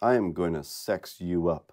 I am going to sex you up.